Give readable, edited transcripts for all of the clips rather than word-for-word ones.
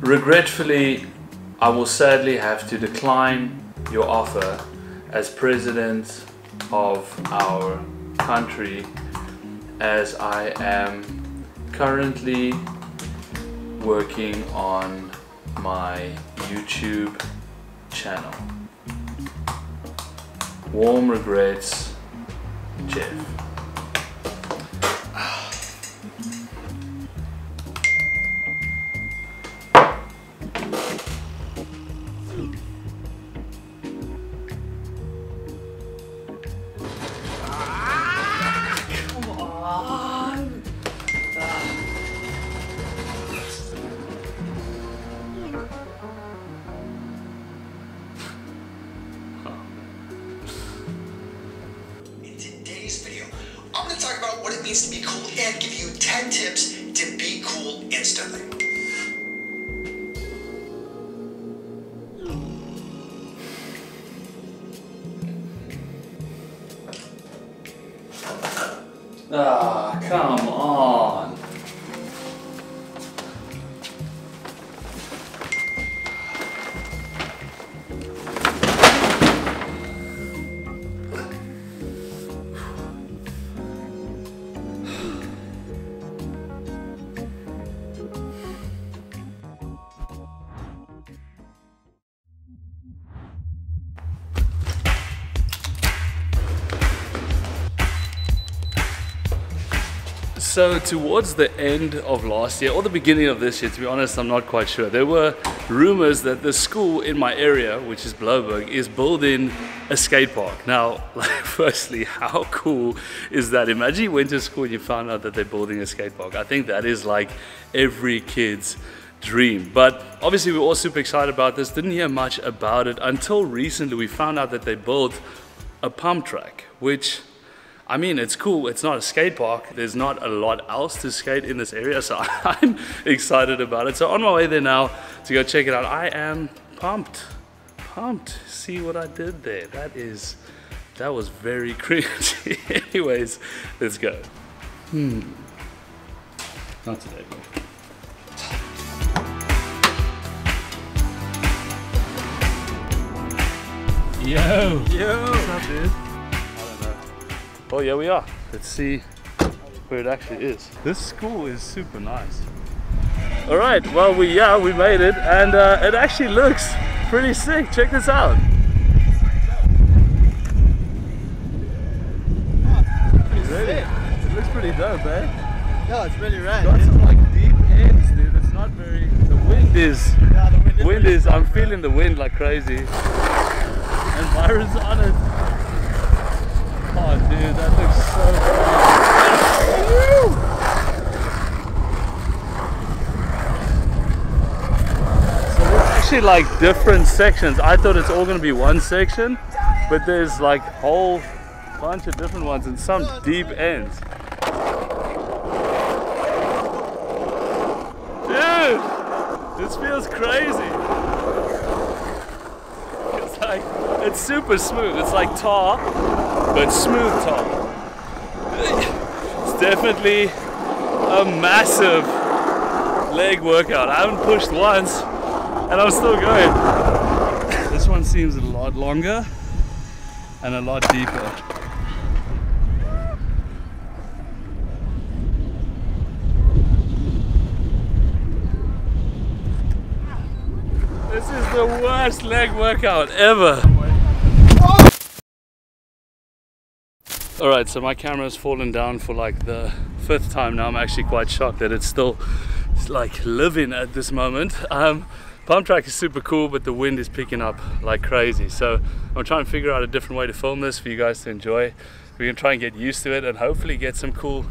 Regretfully, I will sadly have to decline your offer as President of our country, as I am currently working on my YouTube channel. Warm regrets, Jeff. To be cool and give you 10 tips to be cool instantly. Ah, come on. So towards the end of last year, or the beginning of this year, to be honest, I'm not quite sure, there were rumors that the school in my area, which is Blouberg, is building a skate park. Now, like, firstly, how cool is that? Imagine you went to school and you found out that they're building a skate park. I think that is like every kid's dream. But obviously we're all super excited about this, didn't hear much about it until recently we found out that they built a pump track, which, I mean, it's cool, it's not a skate park. There's not a lot else to skate in this area, so I'm excited about it. So on my way there now to go check it out. I am pumped, pumped. See what I did there? That was very cringy. Anyways, let's go. Not today, bro. Yo. Yo. What's up, dude? Oh yeah, we are. Let's see where it actually is. This school is super nice. All right, well we made it, and it actually looks pretty sick. Check this out. Oh, it's really sick. It looks pretty dope, eh? Yeah, it's really rad. Got some like deep ends, dude. It's not very. The wind is. Yeah, the wind is. I'm feeling the wind like crazy. And Byron's on it. Oh dude, that looks so cool. So there's actually like different sections. I thought it's all going to be one section, but there's like a whole bunch of different ones and some deep ends. Dude, this feels crazy. It's like, it's super smooth. It's like tar. But smooth top. It's definitely a massive leg workout. I haven't pushed once and I'm still going. This one seems a lot longer and a lot deeper. This is the worst leg workout ever. Alright, so my camera's fallen down for like the 5th time now. I'm actually quite shocked that it's still like living at this moment. Pump track is super cool, but the wind is picking up like crazy. So I'm trying to figure out a different way to film this for you guys to enjoy. We're going to try and get used to it and hopefully get some cool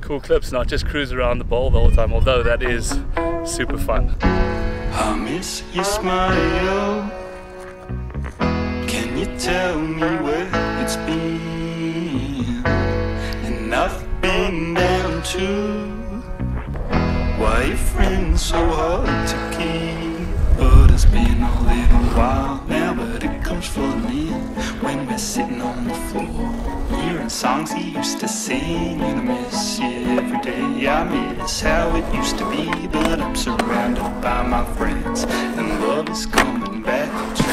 clips, not just cruise around the bowl the whole time, although that is super fun. I miss your smile. Can you tell me where it's been? I've been down too. Why are your friends so hard to keep? But it's been a little while now, but it comes flooding in when we're sitting on the floor, hearing songs he used to sing. And I miss you every day. I miss how it used to be, but I'm surrounded by my friends. is coming back to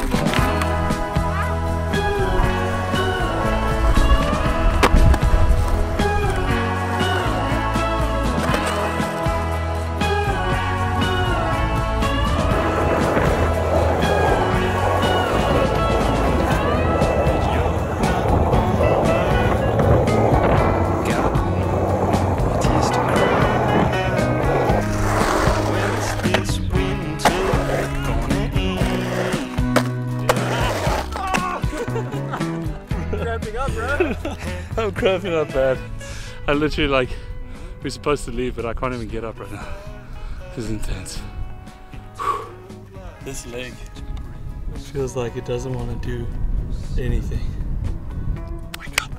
I'm cramping up bad. I literally like, we're supposed to leave but I can't even get up right now. This is intense. Whew. This leg feels like it doesn't want to do anything. Wake up.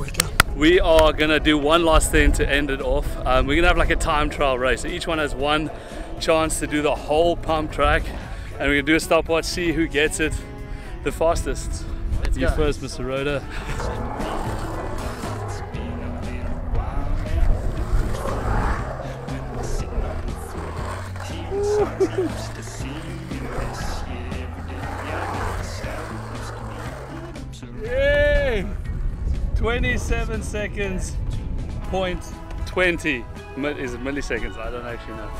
Wake up. We are gonna do one last thing to end it off. We're gonna have like a time trial race. So each one has one chance to do the whole pump track and we're gonna do a stopwatch, see who gets it the fastest. Let's go. You first, Mr. Rhoda. Yay! 27 seconds, 0.20. Is it milliseconds? I don't actually know.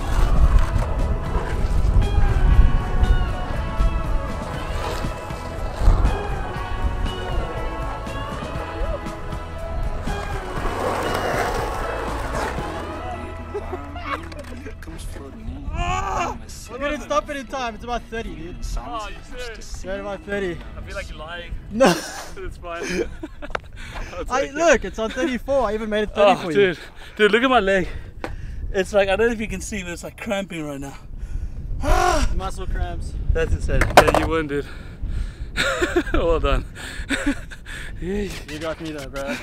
Stop it in time, it's about 30, dude. Oh, you're serious? Right about 30. I feel like you're lying. No. It's fine. Look, it's on 34, I even made it 30 for you. Dude, look at my leg. It's like, I don't know if you can see, but it's like cramping right now. Muscle cramps. That's insane. Yeah, you won, dude. Well done. You got me though, bro.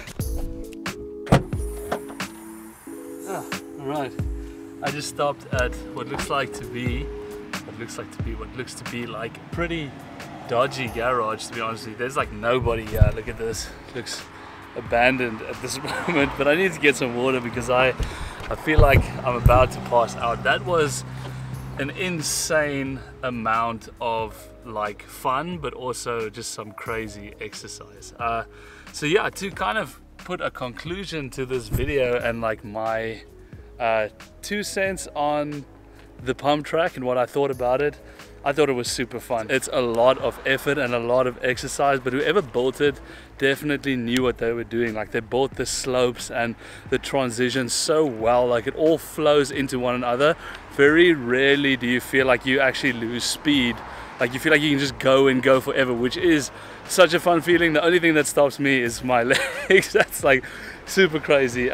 Alright, I just stopped at what looks to be like a pretty dodgy garage, to be honest with you. There's like nobody here. Look at this. It looks abandoned at this moment, but I need to get some water because I feel like I'm about to pass out. That was an insane amount of like fun, but also just some crazy exercise. So yeah, to kind of put a conclusion to this video and like my 2 cents on the pump track and what I thought about it. I thought it was super fun. It's a lot of effort and a lot of exercise, but whoever built it definitely knew what they were doing. Like they built the slopes and the transitions so well, like it all flows into one another. Very rarely do you feel like you actually lose speed. Like you feel like you can just go and go forever, which is such a fun feeling. The only thing that stops me is my legs. That's like super crazy.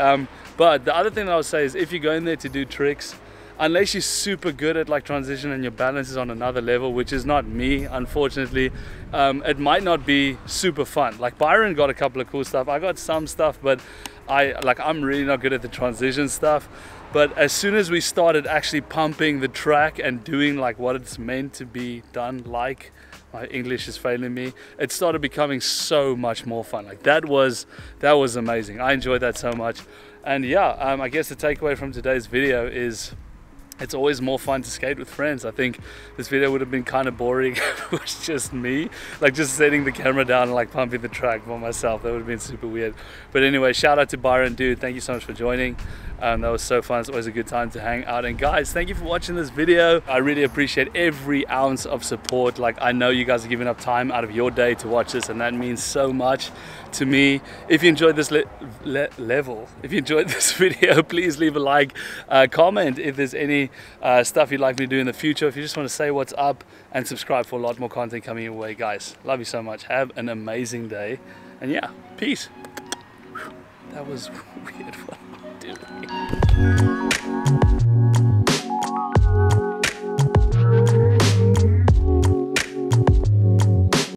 But the other thing that I would say is if you're going there to do tricks, unless you're super good at like transition and your balance is on another level, which is not me, unfortunately, it might not be super fun. Like Byron got a couple of cool stuff. I got some stuff, but I'm really not good at the transition stuff. But as soon as we started actually pumping the track and doing like what it's meant to be done, like my English is failing me, it started becoming so much more fun. Like that was amazing. I enjoyed that so much. And yeah, I guess the takeaway from today's video is, it's always more fun to skate with friends. I think this video would have been kind of boring if it was just me, like just setting the camera down and like pumping the track by myself. That would have been super weird. But anyway, shout out to Byron, dude. Thank you so much for joining. That was so fun. It's always a good time to hang out. And guys, thank you for watching this video. I really appreciate every ounce of support. Like I know you guys are giving up time out of your day to watch this and that means so much to me. If you enjoyed this if you enjoyed this video, please leave a like, comment if there's any stuff you'd like me to do in the future. If you just want to say what's up and subscribe for a lot more content coming your way, guys. Love you so much. Have an amazing day. And yeah, peace. That was a weird one.